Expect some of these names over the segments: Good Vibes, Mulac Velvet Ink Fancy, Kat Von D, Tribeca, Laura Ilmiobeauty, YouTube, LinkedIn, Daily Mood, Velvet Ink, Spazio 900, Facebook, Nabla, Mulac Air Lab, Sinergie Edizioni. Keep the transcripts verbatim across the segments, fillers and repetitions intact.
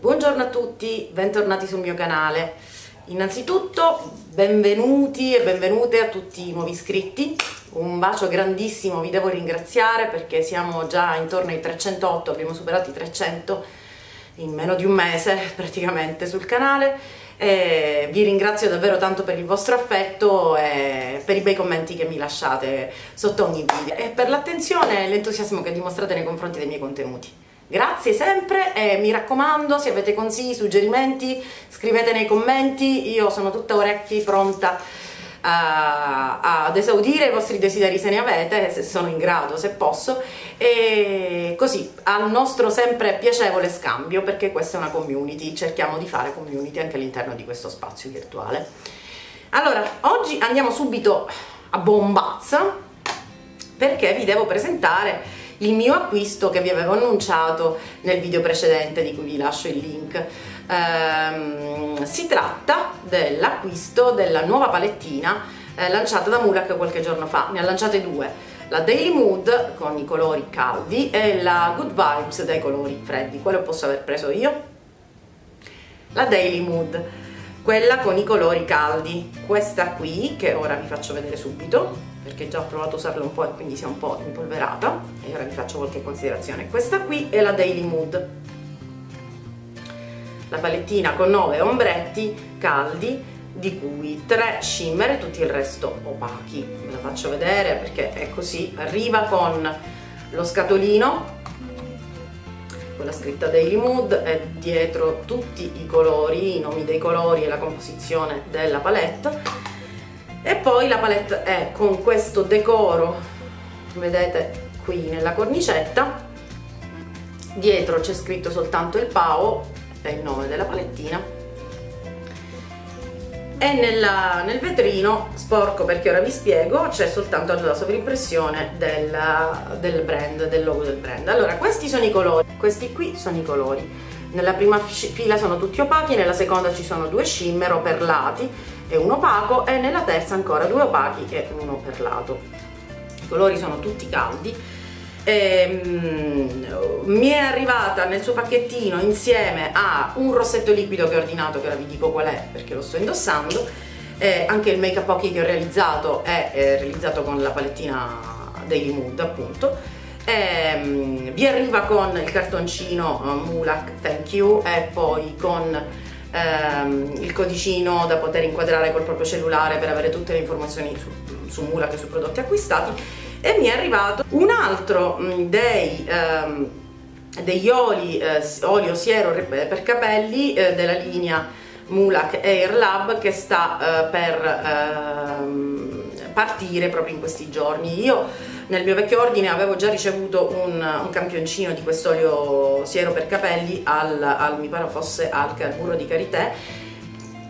Buongiorno a tutti, bentornati sul mio canale. Innanzitutto benvenuti e benvenute a tutti i nuovi iscritti. Un bacio grandissimo, vi devo ringraziare perché siamo già intorno ai trecentotto, abbiamo superato i trecento in meno di un mese praticamente sul canale. E vi ringrazio davvero tanto per il vostro affetto e per i bei commenti che mi lasciate sotto ogni video e per l'attenzione e l'entusiasmo che dimostrate nei confronti dei miei contenuti. Grazie sempre e mi raccomando, se avete consigli, suggerimenti, scrivete nei commenti, io sono tutta orecchi, pronta a, ad esaudire i vostri desideri se ne avete, se sono in grado, se posso, e così al nostro sempre piacevole scambio, perché questa è una community, cerchiamo di fare community anche all'interno di questo spazio virtuale. Allora, oggi andiamo subito a bombazza perché vi devo presentare il mio acquisto che vi avevo annunciato nel video precedente, di cui vi lascio il link. Ehm, si tratta dell'acquisto della nuova palettina eh, lanciata da Mulac qualche giorno fa. Ne ha lanciate due, la Daily Mood con i colori caldi e la Good Vibes dai colori freddi. Quale posso aver preso io? La Daily Mood, quella con i colori caldi, questa qui che ora vi faccio vedere subito perché già ho provato a usarla un po' e quindi si è un po' impolverata e ora vi faccio qualche considerazione. Questa qui è la Daily Mood, la palettina con nove ombretti caldi, di cui tre shimmer e tutto il resto opachi. Ve la faccio vedere perché è così, arriva con lo scatolino con la scritta Daily Mood e dietro tutti i colori, i nomi dei colori e la composizione della palette. E poi la palette è con questo decoro, vedete qui nella cornicetta, dietro c'è scritto soltanto il P A O e il nome della palettina, e nella, nel vetrino sporco, perché ora vi spiego, c'è soltanto la sovrimpressione della, del brand, del logo del brand. Allora, questi sono i colori, questi qui sono i colori. Nella prima fila sono tutti opachi, nella seconda ci sono due shimmer o perlati e uno opaco, e nella terza ancora due opachi e uno perlato. I colori sono tutti caldi e, mm, mi è arrivata nel suo pacchettino insieme a un rossetto liquido che ho ordinato, che ora vi dico qual è perché lo sto indossando, e anche il make up occhi che ho realizzato è, è realizzato con la palettina Daily Mood appunto. E vi arriva con il cartoncino Mulac Thank You e poi con ehm, il codicino da poter inquadrare col proprio cellulare per avere tutte le informazioni su, su Mulac e sui prodotti acquistati. E mi è arrivato un altro dei, ehm, degli oli, eh, olio siero per capelli eh, della linea Mulac Air Lab, che sta eh, per ehm, partire proprio in questi giorni. Io nel mio vecchio ordine avevo già ricevuto un, un campioncino di quest'olio siero per capelli al, al mi pare fosse al carburo di karité,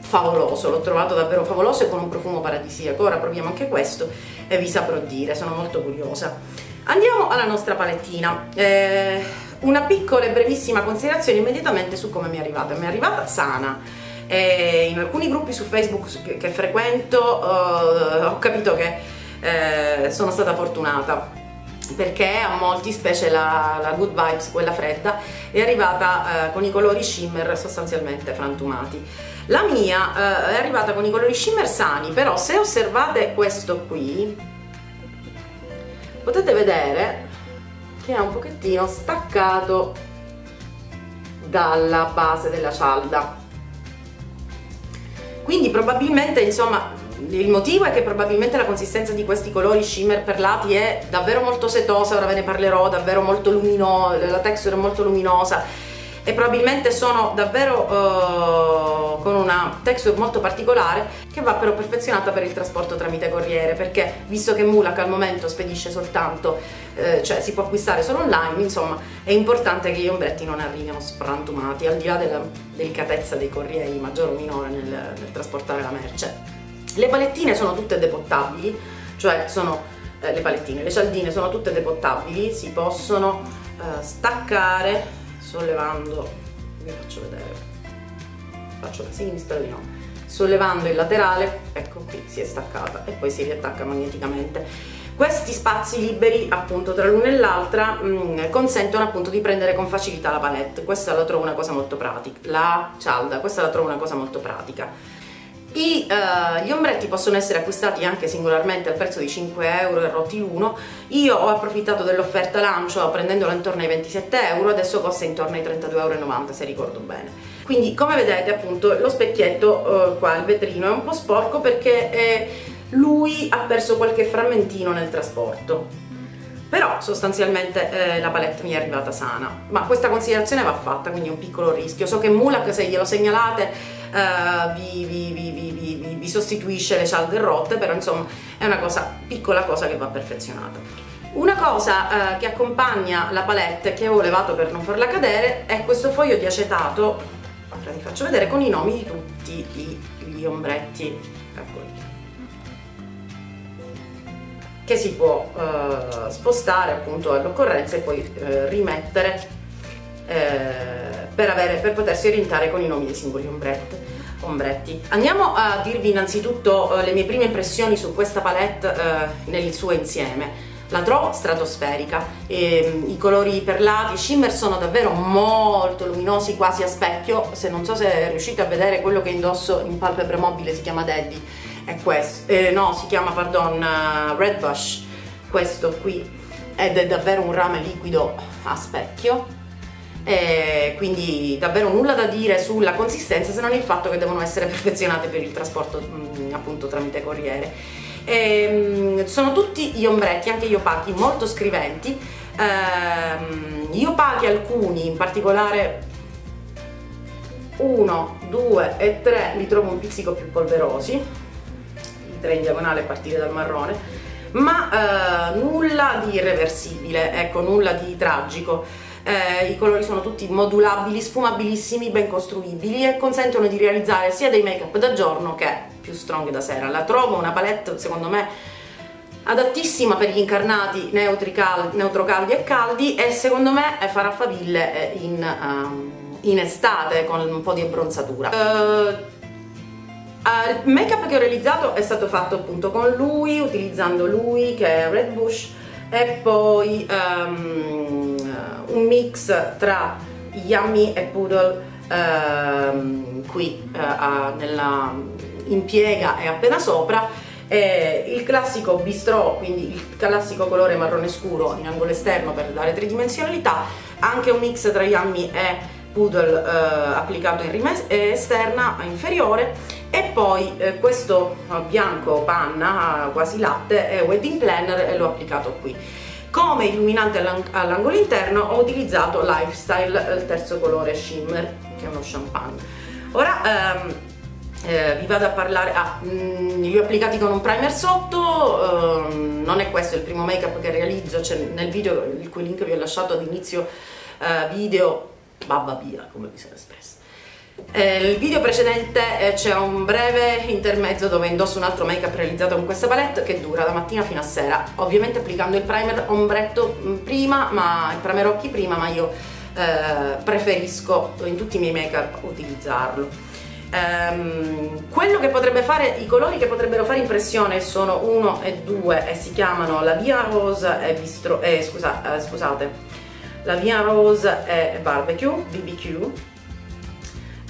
favoloso, l'ho trovato davvero favoloso e con un profumo paradisiaco. Ora proviamo anche questo e vi saprò dire, sono molto curiosa. Andiamo alla nostra palettina. Eh, una piccola e brevissima considerazione immediatamente su come mi è arrivata. Mi è arrivata sana. Eh, in alcuni gruppi su Facebook che frequento eh, ho capito che Eh, sono stata fortunata, perché a molti, specie la, la Good Vibes, quella fredda, è arrivata eh, con i colori shimmer sostanzialmente frantumati. La mia eh, è arrivata con i colori shimmer sani, però se osservate questo qui potete vedere che è un pochettino staccato dalla base della cialda, quindi probabilmente, insomma, il motivo è che probabilmente la consistenza di questi colori shimmer perlati è davvero molto setosa, ora ve ne parlerò, davvero molto luminosa, la texture è molto luminosa e probabilmente sono davvero uh, con una texture molto particolare che va però perfezionata per il trasporto tramite corriere, perché visto che Mulac al momento spedisce soltanto, eh, cioè si può acquistare solo online, insomma è importante che gli ombretti non arrivino sfrantumati, al di là della delicatezza dei corrieri maggiore o minore nel, nel trasportare la merce. Le palettine sono tutte depottabili, cioè sono eh, le palettine, le cialdine sono tutte depottabili, si possono eh, staccare sollevando, vi faccio vedere, faccio la sinistra, di no, sollevando il laterale, ecco qui si è staccata e poi si riattacca magneticamente. Questi spazi liberi appunto tra l'una e l'altra consentono appunto di prendere con facilità la palette. Questa la trovo una cosa molto pratica, la cialda, questa la trovo una cosa molto pratica. I, uh, gli ombretti possono essere acquistati anche singolarmente al prezzo di cinque euro e rotti l'uno. Io ho approfittato dell'offerta lancio prendendola intorno ai ventisette euro, adesso costa intorno ai trentadue e novanta euro se ricordo bene. Quindi come vedete appunto lo specchietto uh, qua, il vetrino, è un po' sporco perché è... lui ha perso qualche frammentino nel trasporto, però sostanzialmente eh, la palette mi è arrivata sana, ma questa considerazione va fatta, quindi è un piccolo rischio. So che Mulac, se glielo segnalate, eh, vi, vi, vi, vi, vi, vi sostituisce le cialde rotte, però insomma è una cosa, piccola cosa che va perfezionata. Una cosa eh, che accompagna la palette, che avevo levato per non farla cadere, è questo foglio di acetato. Ora vi faccio vedere, con i nomi di tutti gli, gli ombretti, eccoli, che si può eh, spostare appunto all'occorrenza e poi eh, rimettere eh, per, avere, per potersi orientare con i nomi dei singoli ombretti. Andiamo a dirvi innanzitutto eh, le mie prime impressioni su questa palette eh, nel suo insieme. La trovo stratosferica, e, i colori perlati, i shimmer sono davvero molto luminosi, quasi a specchio. Se non so se riuscite a vedere quello che indosso in palpebra mobile, si chiama Daddy, è questo, eh, no si chiama, pardon, uh, Red Bush, questo qui, ed è davvero un rame liquido a specchio, e quindi davvero nulla da dire sulla consistenza, se non il fatto che devono essere perfezionate per il trasporto mh, appunto tramite corriere. E, mh, sono tutti gli ombretti, anche gli opachi, molto scriventi. Ehm, gli opachi, alcuni in particolare uno, due e tre, li trovo un pizzico più polverosi, tre in diagonale a partire dal marrone, ma eh, nulla di irreversibile, ecco, nulla di tragico. Eh, i colori sono tutti modulabili, sfumabilissimi, ben costruibili e consentono di realizzare sia dei make up da giorno che più strong da sera. La trovo una palette secondo me adattissima per gli incarnati neutri cal neutro caldi e caldi, e secondo me farà faville in, um, in estate con un po' di abbronzatura. Uh, Uh, il make up che ho realizzato è stato fatto appunto con lui, utilizzando lui che è Red Bush, e poi um, un mix tra Yummy e Poodle uh, qui uh, nella, in piega e appena sopra, e il classico bistrò, quindi il classico colore marrone scuro in angolo esterno per dare tridimensionalità, anche un mix tra Yummy e Poodle eh, applicato in rima esterna inferiore, e poi eh, questo bianco panna quasi latte è Wedding Planner e l'ho applicato qui. Come illuminante all'angolo interno ho utilizzato Lifestyle, il terzo colore shimmer, che è uno champagne. Ora ehm, eh, vi vado a parlare, ah, mh, li ho applicati con un primer sotto, ehm, non è questo il primo make up che realizzo, cioè nel video il cui link vi ho lasciato all'inizio eh, video, babba via come mi sono espressa. Eh, il video precedente eh, c'è un breve intermezzo dove indosso un altro make up realizzato con questa palette, che dura da mattina fino a sera, ovviamente applicando il primer ombretto prima, ma il primer occhi prima, ma io eh, preferisco in tutti i miei make up utilizzarlo. Ehm, quello che potrebbe fare, i colori che potrebbero fare impressione sono uno e due, e si chiamano La Via Rosa e Bistro, eh, scusa, eh, scusate La Via Rose è Barbecue, B B Q.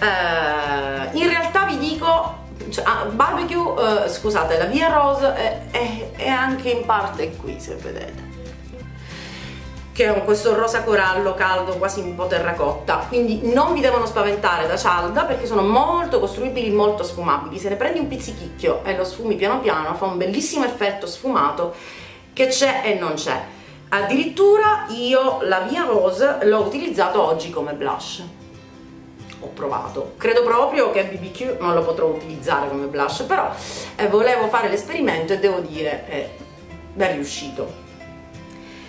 Eh, in realtà vi dico, cioè, ah, Barbecue, eh, scusate, La Via Rose è, è, è anche in parte qui, se vedete, che è un, questo rosa corallo caldo, quasi un po' terracotta. Quindi non vi devono spaventare da cialda, perché sono molto costruibili, molto sfumabili. Se ne prendi un pizzichicchio e lo sfumi piano piano, fa un bellissimo effetto sfumato che c'è e non c'è. Addirittura io La Via Rose l'ho utilizzato oggi come blush, ho provato, credo proprio che B B Q non lo potrò utilizzare come blush, però eh, volevo fare l'esperimento e devo dire eh, ben riuscito.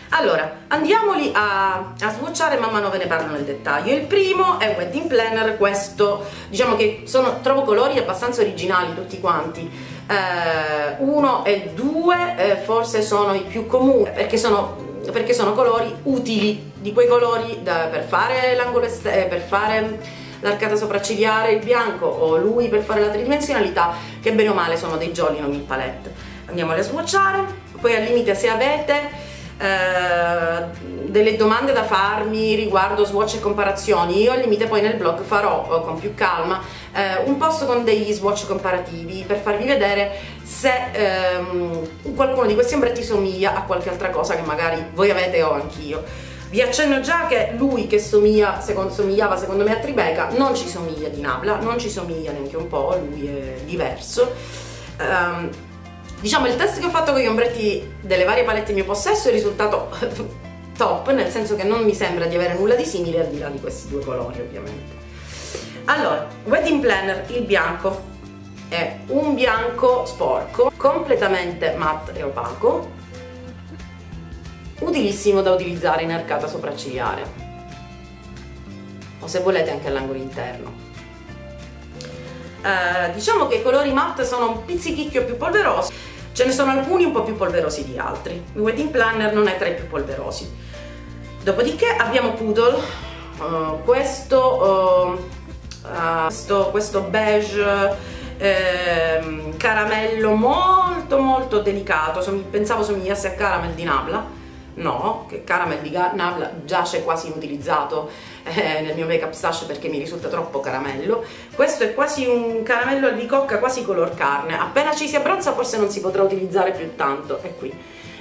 Allora andiamoli a, a sbocciare, man mano ve ne parlo nel dettaglio. Il primo è Wedding Planner, questo diciamo che sono, trovo colori abbastanza originali tutti quanti. Uno e due eh, forse sono i più comuni, perché sono perché sono colori utili, di quei colori da, per fare l'angolo esterno, per fare l'arcata sopraccigliare, il bianco, o lui per fare la tridimensionalità, che bene o male sono dei jolly in ogni palette. andiamole a swatchare. Poi al limite, se avete eh, delle domande da farmi riguardo swatch e comparazioni, io al limite poi nel blog farò con più calma eh, un post con degli swatch comparativi per farvi vedere se ehm, qualcuno di questi ombretti somiglia a qualche altra cosa che magari voi avete o anch'io. Vi accenno già che lui che somiglia, secondo, somigliava secondo me a Tribeca, non ci somiglia di Nabla, non ci somiglia neanche un po', lui è diverso. Um, diciamo, il test che ho fatto con gli ombretti delle varie palette in mio possesso è risultato top, nel senso che non mi sembra di avere nulla di simile al di là di questi due colori, ovviamente. Allora, Wedding Planner, il bianco, è un bianco sporco, completamente matte e opaco, utilissimo da utilizzare in arcata sopraccigliare o, se volete, anche all'angolo interno. Eh, diciamo che i colori matte sono un pizzichicchio più polverosi, ce ne sono alcuni un po' più polverosi di altri. Il Wedding Planner non è tra i più polverosi. Dopodiché abbiamo Poodle, uh, questo, uh, uh, questo, questo beige eh, caramello molto molto delicato. Som- pensavo somigliasse a Caramel di Nabla. No, che Caramel di Nabla giace quasi inutilizzato eh, nel mio make-up stash perché mi risulta troppo caramello. Questo è quasi un caramello al bicocca, quasi color carne. Appena ci si abbronza forse non si potrà utilizzare più tanto, è qui.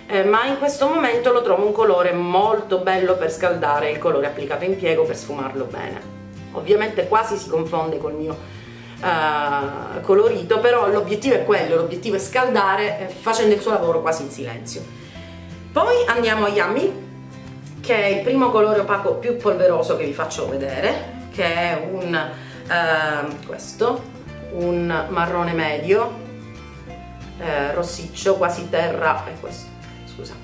Eh, ma in questo momento lo trovo un colore molto bello per scaldare il colore applicato in piego, per sfumarlo bene. Ovviamente quasi si confonde col mio eh, colorito, però l'obiettivo è quello, l'obiettivo è scaldare eh, facendo il suo lavoro quasi in silenzio. Poi andiamo a Yummy, che è il primo colore opaco più polveroso che vi faccio vedere, che è un, eh, questo, un marrone medio, eh, rossiccio, quasi terra, è questo, scusa,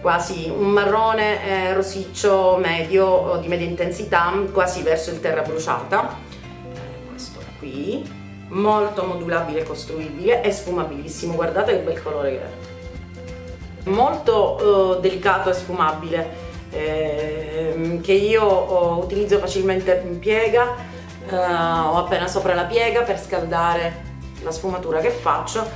quasi un marrone eh, rossiccio medio, di media intensità, quasi verso il terra bruciata, eh, questo qui, molto modulabile e costruibile, è sfumabilissimo, guardate che bel colore che è. Molto eh, delicato e sfumabile, ehm, che io oh, utilizzo facilmente in piega eh, o appena sopra la piega per scaldare la sfumatura che faccio.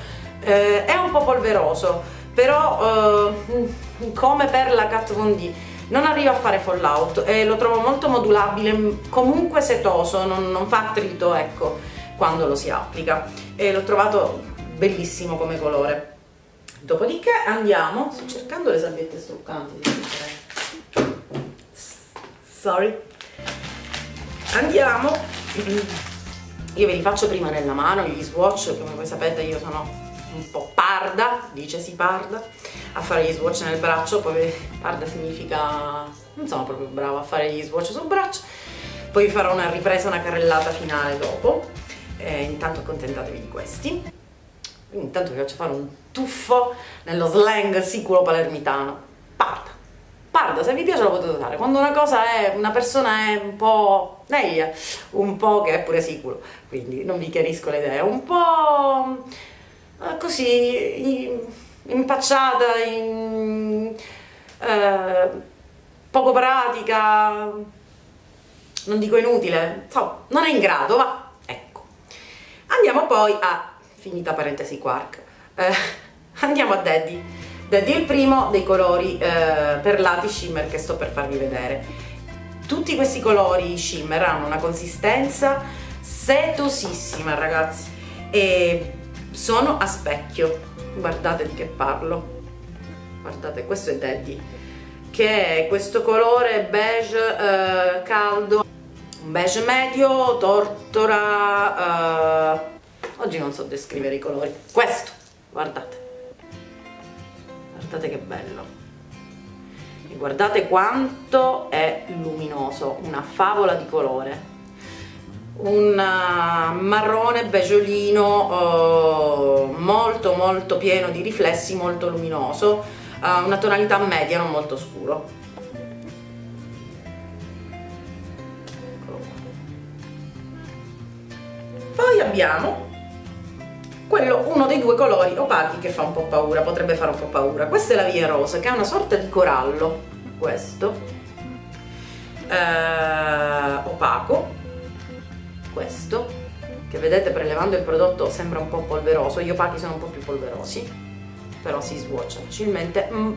Eh, è un po' polveroso, però eh, come per la Kat Von D non arriva a fare fallout e lo trovo molto modulabile, comunque setoso, non, non fa attrito, ecco, quando lo si applica, e l'ho trovato bellissimo come colore. Dopodiché andiamo, sto cercando le salviette struccanti, sorry, andiamo, io ve li faccio prima nella mano, gli swatch, come voi sapete io sono un po' parda, dice si parda, a fare gli swatch nel braccio, poi parda significa non sono proprio brava a fare gli swatch sul braccio, poi vi farò una ripresa, una carrellata finale dopo, eh, intanto accontentatevi di questi. Intanto vi faccio fare un tuffo nello slang siculo palermitano. Parda, parda, se vi piace lo potete usare. Quando una cosa è, una persona è un po' neglia, un po' che è pure siculo, quindi non vi chiarisco le idee, un po' così impacciata, in, eh, poco pratica, non dico inutile, so, non è in grado, va, ecco. Andiamo poi a... finita parentesi quark, eh, andiamo a Daddy. Daddy è il primo dei colori eh, perlati shimmer che sto per farvi vedere. Tutti questi colori shimmer hanno una consistenza setosissima, ragazzi, e sono a specchio, guardate di che parlo, guardate, questo è Daddy, che è questo colore beige eh, caldo, un beige medio, tortora, eh, oggi non so descrivere i colori. Questo, guardate, guardate che bello, e guardate quanto è luminoso, una favola di colore, un marrone beggiolino eh, molto molto pieno di riflessi, molto luminoso, eh, una tonalità media, non molto scuro. Eccolo qua. Poi abbiamo quello, uno dei due colori opachi che fa un po' paura, potrebbe fare un po' paura. Questa è la Via Rosa, che è una sorta di corallo, questo, eh, opaco, questo, che vedete prelevando il prodotto sembra un po' polveroso, gli opachi sono un po' più polverosi, però si swatcha facilmente. mm.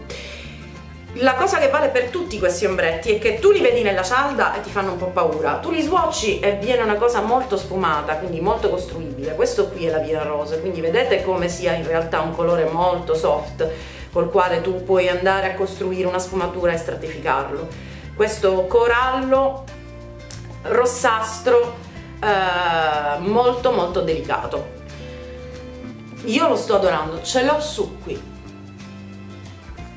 La cosa che vale per tutti questi ombretti è che tu li vedi nella cialda e ti fanno un po' paura, tu li swatchi e viene una cosa molto sfumata, quindi molto costruibile. Questo qui è la Via Rose, quindi vedete come sia in realtà un colore molto soft col quale tu puoi andare a costruire una sfumatura e stratificarlo. Questo corallo rossastro, eh, molto molto delicato, io lo sto adorando, ce l'ho su qui,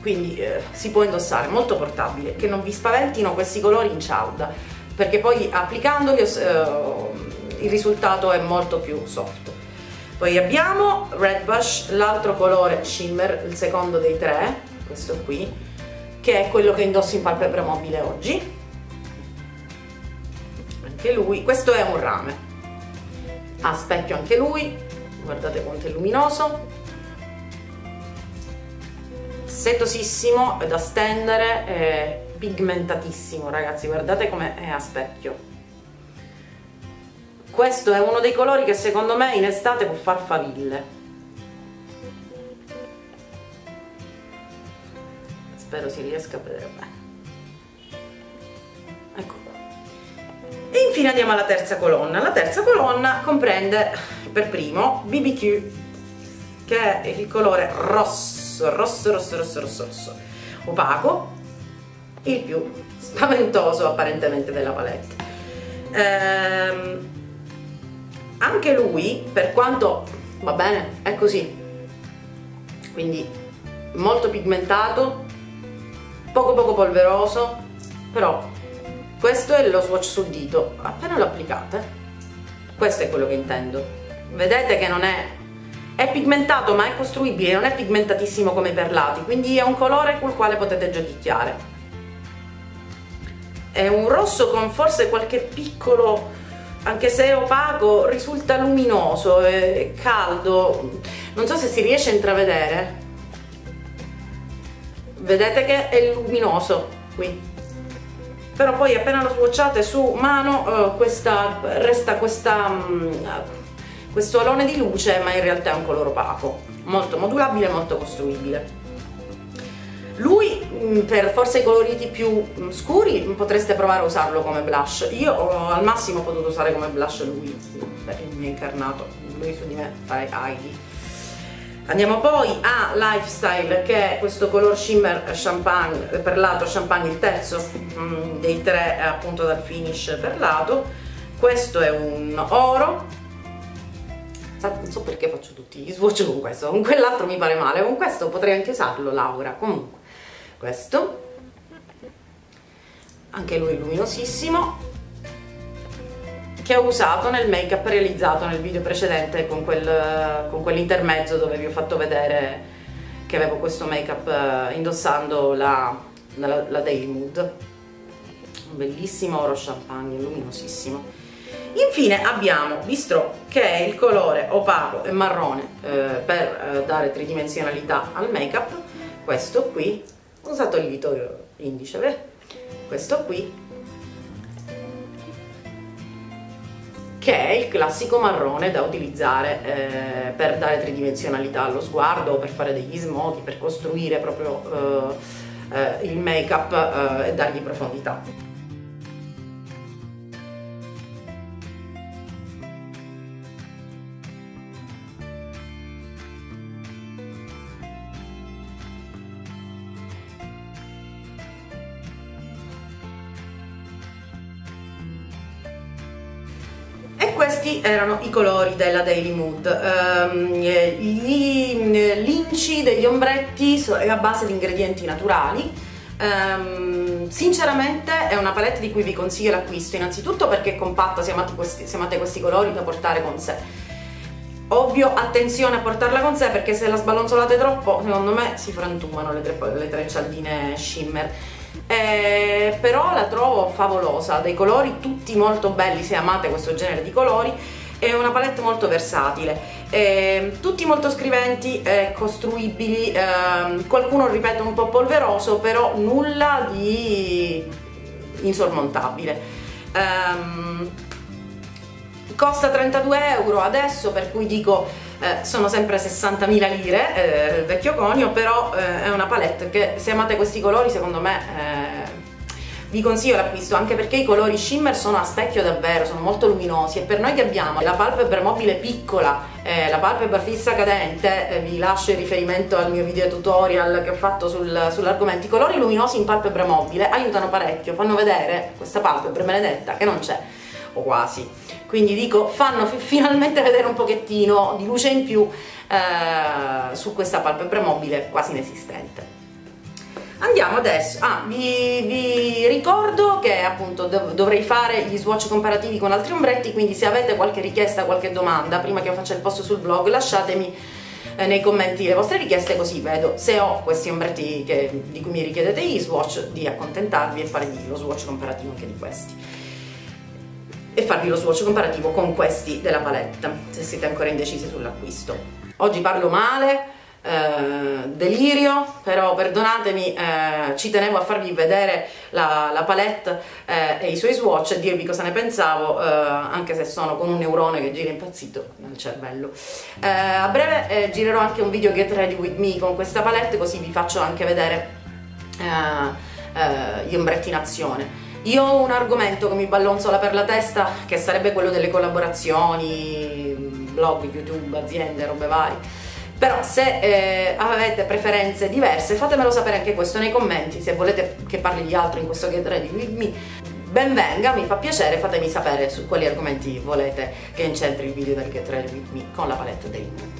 quindi eh, si può indossare, molto portabile, che non vi spaventino questi colori in cialda, perché poi applicandoli eh, il risultato è molto più soft. Poi abbiamo Red Bush, l'altro colore shimmer, il secondo dei tre, questo qui, che è quello che indosso in palpebra mobile oggi, anche lui. Questo è un rame a specchio, anche lui, guardate quanto è luminoso, setosissimo, è da stendere, è pigmentatissimo, ragazzi, guardate come è a specchio. Questo è uno dei colori che secondo me in estate può far faville, spero si riesca a vedere bene, ecco qua. E infine andiamo alla terza colonna. La terza colonna comprende per primo B B Q, che è il colore rosso rosso rosso rosso rosso rosso opaco, il più spaventoso apparentemente della palette. Ehm, anche lui, per quanto va bene, è così, quindi molto pigmentato, poco poco polveroso, però questo è lo swatch sul dito, appena lo applicate, questo è quello che intendo, vedete che non è è pigmentato ma è costruibile, non è pigmentatissimo come i perlati, quindi è un colore col quale potete giochicchiare. È un rosso con forse qualche piccolo, anche se è opaco, risulta luminoso, è caldo, non so se si riesce a intravedere, vedete che è luminoso qui, però poi appena lo swatchate su mano eh, questa, resta questa... Mh, questo alone di luce, ma in realtà è un colore opaco, molto modulabile, molto costruibile. Lui, per forse i coloriti più scuri, potreste provare a usarlo come blush. Io ho, al massimo ho potuto usare come blush lui, perché mi è incarnato, lui su di me fai aghi. Andiamo poi a Lifestyle, che è questo color shimmer champagne, perlato champagne, il terzo mm, dei tre appunto dal finish perlato. Questo è un oro, non so perché faccio tutti gli swatch con questo, con quell'altro mi pare male, con questo potrei anche usarlo, Laura. Comunque questo, anche lui luminosissimo, che ho usato nel make up realizzato nel video precedente con, quel, con quell'intermezzo dove vi ho fatto vedere che avevo questo make up indossando la, la, la Daily Mood. Un bellissimo oro champagne, luminosissimo. Infine abbiamo Bistrò, che è il colore opaco e marrone eh, per eh, dare tridimensionalità al make up. Questo qui, ho usato il dito indice, beh. Questo qui, che è il classico marrone da utilizzare eh, per dare tridimensionalità allo sguardo, per fare degli smoti, per costruire proprio eh, eh, il make up eh, e dargli profondità. Questi erano i colori della Daily Mood. Um, gli linci degli ombretti è a base di ingredienti naturali. Um, sinceramente è una palette di cui vi consiglio l'acquisto, innanzitutto perché è compatta, se amate questi, se amate questi colori, da portare con sé. Ovvio, attenzione a portarla con sé, perché se la sballonzolate troppo, secondo me si frantumano le tre, le tre cialdine shimmer. Eh, però la trovo favolosa, dei colori tutti molto belli se amate questo genere di colori, è una palette molto versatile, eh, tutti molto scriventi, eh, costruibili, eh, qualcuno, ripeto, un po' polveroso, però nulla di insormontabile. eh, costa trentadue euro adesso, per cui dico eh, sono sempre sessantamila lire, eh, il vecchio conio, però eh, è una palette che, se amate questi colori, secondo me eh, vi consiglio l'acquisto, anche perché i colori shimmer sono a specchio davvero, sono molto luminosi, e per noi che abbiamo la palpebra mobile piccola, eh, la palpebra fissa cadente, eh, vi lascio il riferimento al mio video tutorial che ho fatto sul, sull'argomento, i colori luminosi in palpebra mobile aiutano parecchio, fanno vedere questa palpebra benedetta che non c'è, o quasi, quindi dico, fanno finalmente vedere un pochettino di luce in più eh, su questa palpebra mobile quasi inesistente. Andiamo adesso, ah, vi, vi ricordo che appunto dov dovrei fare gli swatch comparativi con altri ombretti, quindi se avete qualche richiesta, qualche domanda, prima che io faccia il post sul blog, lasciatemi eh, nei commenti le vostre richieste, così vedo se ho questi ombretti che, di cui mi richiedete gli swatch, di accontentarvi e farvi lo swatch comparativo anche di questi, e farvi lo swatch comparativo con questi della palette, se siete ancora indecisi sull'acquisto. Oggi parlo male, Uh, delirio, però perdonatemi, uh, ci tenevo a farvi vedere la, la palette uh, e i suoi swatch e dirvi cosa ne pensavo, uh, anche se sono con un neurone che gira impazzito nel cervello. Uh, a breve uh, girerò anche un video Get Ready With Me con questa palette, così vi faccio anche vedere uh, uh, gli ombretti in azione. Io ho un argomento che mi ballonzola per la testa, che sarebbe quello delle collaborazioni, blog, YouTube, aziende, robe varie. Però se eh, avete preferenze diverse, fatemelo sapere anche questo nei commenti, se volete che parli di altro in questo Get Ready With Me, ben venga, mi fa piacere, fatemi sapere su quali argomenti volete che incentri il video del Get Ready With Me con la palette Daily Mood.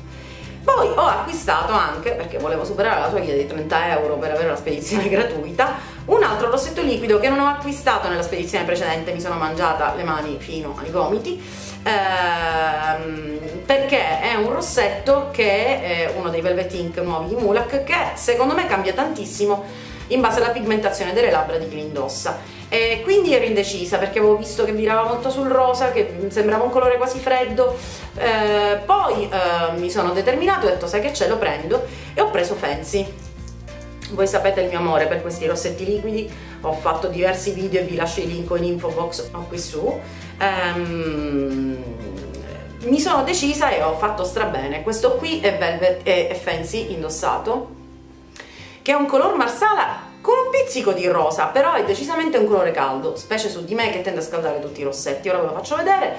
Poi ho acquistato anche, perché volevo superare la soglia dei trenta euro per avere la spedizione gratuita, un altro rossetto liquido che non ho acquistato nella spedizione precedente, mi sono mangiata le mani fino ai gomiti, ehm, perché è un rossetto che è uno dei Velvet Ink nuovi di Mulac, che secondo me cambia tantissimo in base alla pigmentazione delle labbra di chi li indossa. E quindi ero indecisa, perché avevo visto che virava molto sul rosa, che sembrava un colore quasi freddo, eh, poi eh, mi sono determinato e ho detto, sai che c'è, lo prendo, e ho preso Fancy. Voi sapete il mio amore per questi rossetti liquidi, ho fatto diversi video e vi lascio i link in info box o qui su. ehm, mi sono decisa e ho fatto strabene. Questo qui è Velvet e Fancy indossato, che è un color marsala con un pizzico di rosa, però è decisamente un colore caldo, specie su di me che tende a scaldare tutti i rossetti. Ora ve lo faccio vedere.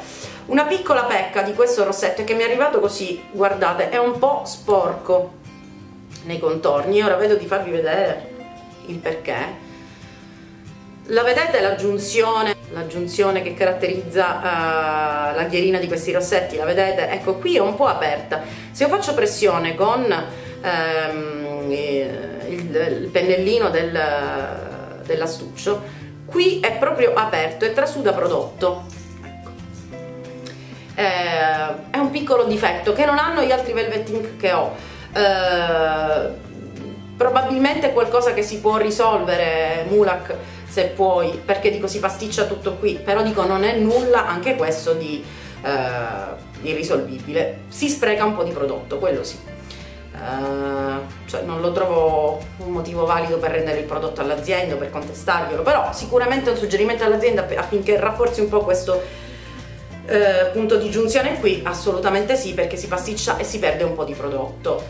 Una piccola pecca di questo rossetto è che mi è arrivato così, guardate, è un po' sporco nei contorni, ora vedo di farvi vedere il perché. La vedete l'aggiunzione, l'aggiunzione che caratterizza uh, la ghierina di questi rossetti, la vedete? Ecco, qui è un po' aperta, se io faccio pressione con um, eh, il pennellino del, dell'astuccio, qui è proprio aperto e trasuda prodotto, ecco. eh, è un piccolo difetto che non hanno gli altri Velvet Ink che ho, eh, probabilmente è qualcosa che si può risolvere Mulac, se puoi, perché dico si pasticcia tutto qui, però dico non è nulla anche questo di eh, irrisolvibile, si spreca un po' di prodotto, quello sì. Uh, cioè non lo trovo un motivo valido per rendere il prodotto all'azienda o per contestarglielo, però sicuramente è un suggerimento all'azienda affinché rafforzi un po' questo uh, punto di giunzione qui, assolutamente sì, perché si pasticcia e si perde un po' di prodotto.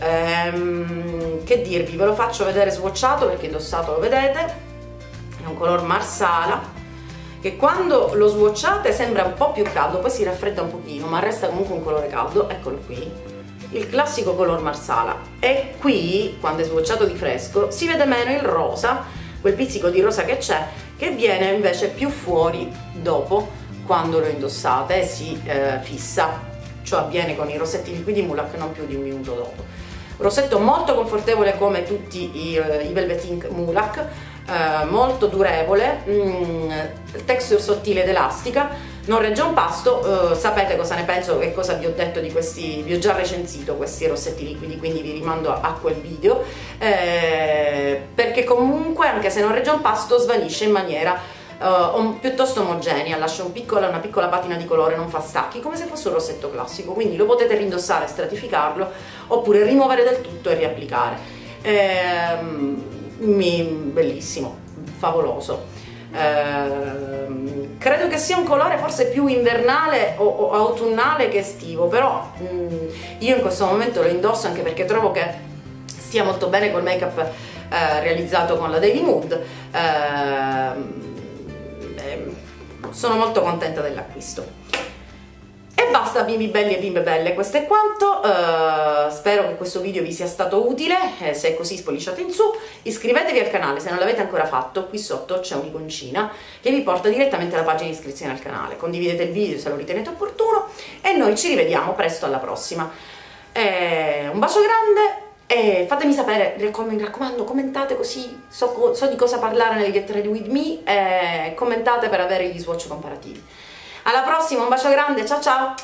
Um, che dirvi, ve lo faccio vedere swatchato, perché indossato lo vedete, è un color marsala che quando lo swatchate sembra un po' più caldo, poi si raffredda un pochino, ma resta comunque un colore caldo. Eccolo qui, il classico color marsala, e qui quando è swatchato di fresco si vede meno il rosa, quel pizzico di rosa che c'è, che viene invece più fuori dopo quando lo indossate e si eh, fissa. Ciò avviene con i rossetti liquidi Mulac non più di un minuto dopo. Rossetto molto confortevole come tutti i, i Velvet Ink Mulac, eh, molto durevole, mm, texture sottile ed elastica, non regge un pasto. Eh, sapete cosa ne penso e cosa vi ho detto di questi, vi ho già recensito questi rossetti liquidi, quindi vi rimando a, a quel video, eh, perché comunque anche se non regge un pasto svanisce in maniera eh, om, piuttosto omogenea, lascia un piccola, una piccola patina di colore, non fa stacchi, come se fosse un rossetto classico, quindi lo potete rindossare, stratificarlo oppure rimuovere del tutto e riapplicare. Eh, mi, bellissimo, favoloso. Eh, credo che sia un colore forse più invernale o, o autunnale che estivo, però mh, io in questo momento lo indosso anche perché trovo che stia molto bene col make up eh, realizzato con la Daily Mood. Eh, eh, sono molto contenta dell'acquisto. E basta, bimbi belli e bimbe belle, questo è quanto. Uh, spero che questo video vi sia stato utile, eh, se è così spolliciate in su, iscrivetevi al canale se non l'avete ancora fatto, qui sotto c'è un'iconcina che vi porta direttamente alla pagina di iscrizione al canale, condividete il video se lo ritenete opportuno e noi ci rivediamo presto alla prossima. Eh, un bacio grande e fatemi sapere, mi raccomando, commentate così so, so di cosa parlare nel Get Ready With Me, eh, commentate per avere gli swatch comparativi. Alla prossima, un bacio grande, ciao ciao!